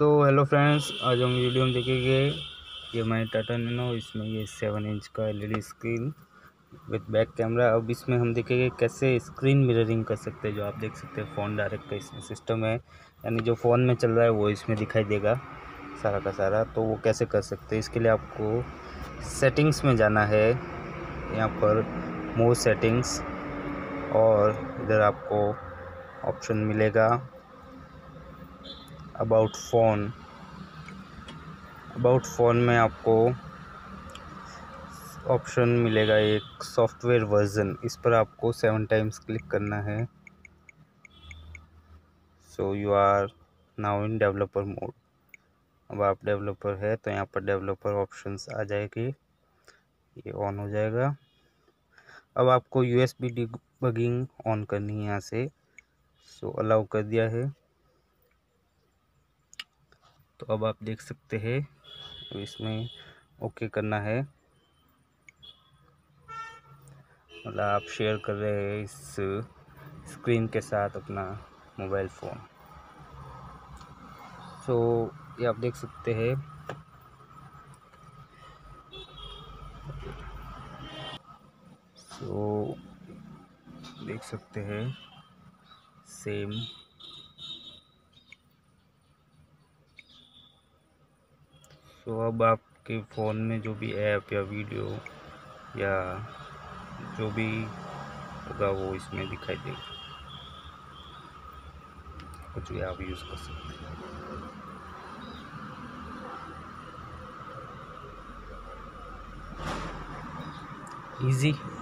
So hello friends, आज हम video में देखेंगे ये मैं टाटा नैनो, इसमें ये 7 इंच का LED screen with back camera. अब इसमें हम देखेंगे कैसे स्क्रीन मिररिंग कर सकते हैं। जो आप देख सकते हैं फ़ोन डायरेक्ट का इसमें सिस्टम है, यानी जो फ़ोन में चल रहा है वो इसमें दिखाई देगा सारा का सारा। तो वो कैसे कर सकते हैं, इसके लिए आपको सेटिंग्स में जाना है, यहाँ पर मोर सेटिंग्स, और इधर आपको ऑप्शन मिलेगा अबाउट फ़ोन। अबाउट फ़ोन में आपको ऑप्शन मिलेगा एक सॉफ्टवेयर वर्जन, इस पर आपको 7 टाइम्स क्लिक करना है। So you are now in developer mode. अब आप डेवलपर है तो यहाँ पर डेवलपर ऑप्शंस आ जाएगी, ये ऑन हो जाएगा। अब आपको USB डिबगिंग ऑन करनी है यहाँ से। सो अलाउ कर दिया है, तो अब आप देख सकते हैं। तो इसमें ओके करना है, मतलब आप शेयर कर रहे हैं इस स्क्रीन के साथ अपना मोबाइल फ़ोन। सो ये आप देख सकते हैं। सो देख सकते हैं सेम। तो अब आपके फ़ोन में जो भी ऐप या वीडियो या जो भी होगा वो इसमें दिखाई देगा, कुछ भी आप यूज़ कर सकते हैं। इजी।